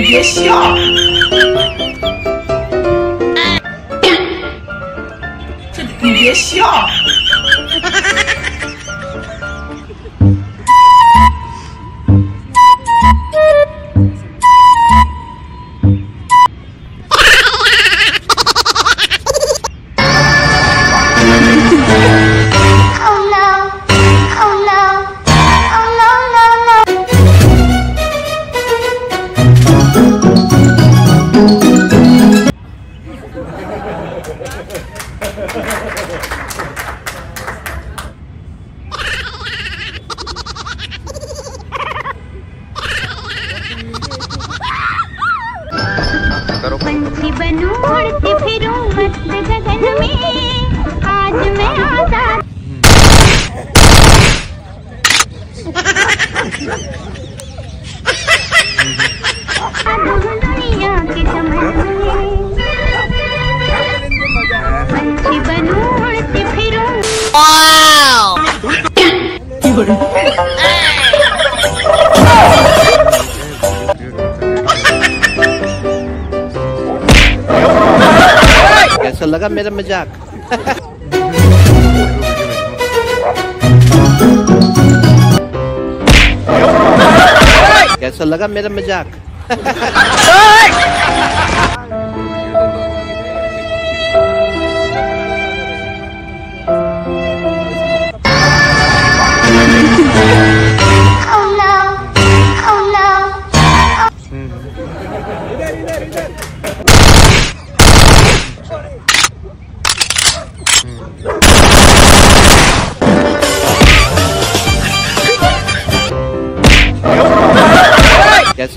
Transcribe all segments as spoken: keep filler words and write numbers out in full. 别笑。你别笑。पंछी बनू उड़ती फिरूं मस्त गगन में, आज मैं आजाद। दुनिया के चमन में पंछी बनू उड़ती फिरूं। वाओ कैसा लगा मेरा मजाक? कैसा लगा मेरा मजाक? कैसा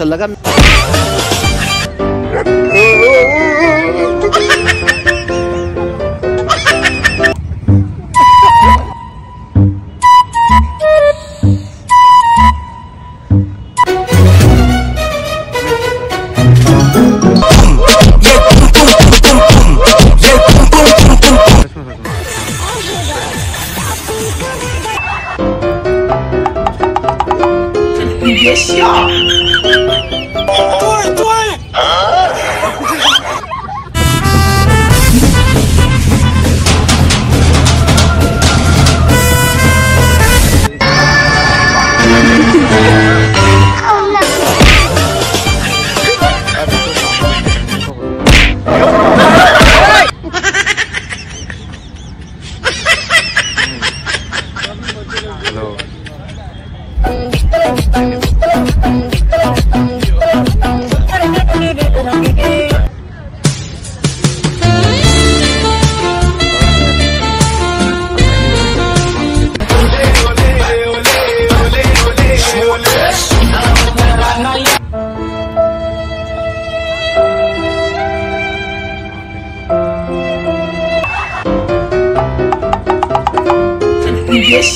लगा?别笑！对对。啊！你别笑。对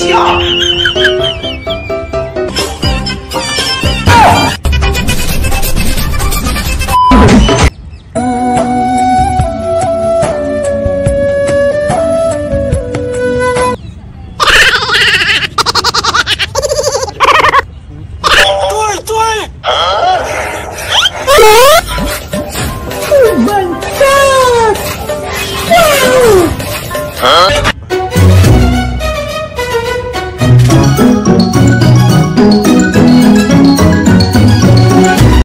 对。